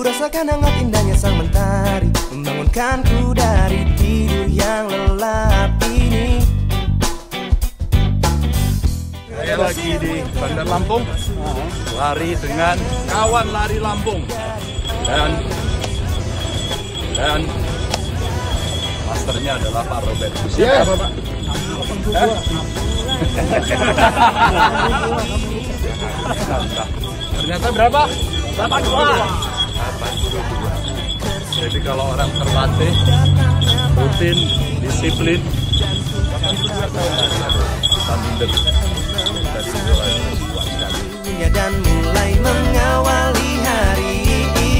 Ku rasakan hangat indahnya sang mentari, membangunkanku dari tidur yang lelap ini. Saya lagi di Bandar Lampung, lari dengan Kawan Lari Lampung. Dan masternya adalah Pak Robert. Siapa, Pak? Ternyata berapa? 82. Jadi kalau orang terlatih, rutin, disiplin, dan mulai mengawali hari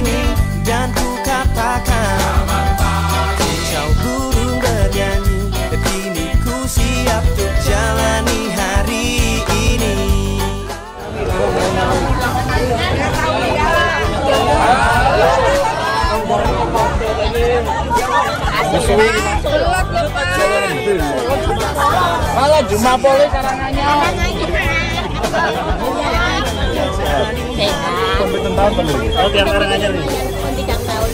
ini, dan ku katakan kau burung bernyanyi, kini ku siap untuk jalani hari ini. Kalau cuma boleh Karanganyar. Oke, Karanganyar nih. 3 tahun.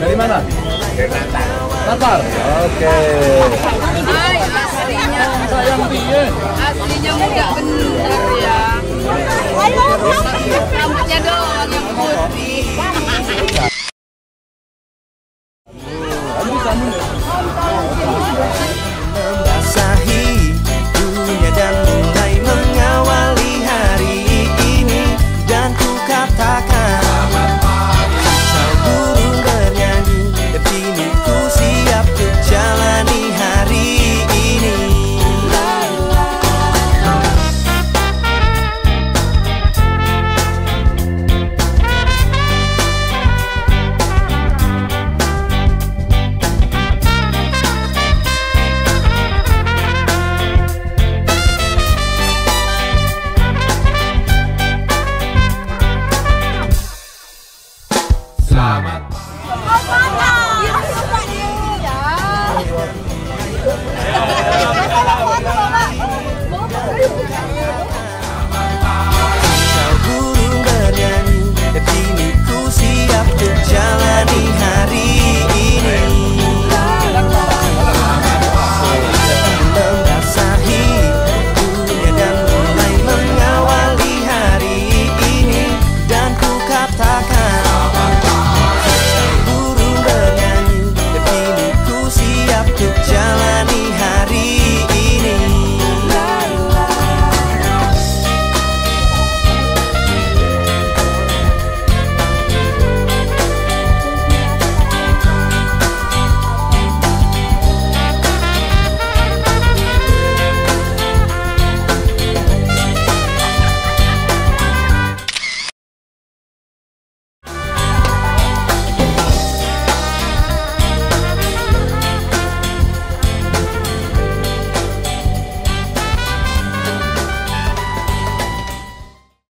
Dari mana? Lampar. Oke. Aslinya enggak benar ya. Rambutnya doang yang putih. Selamat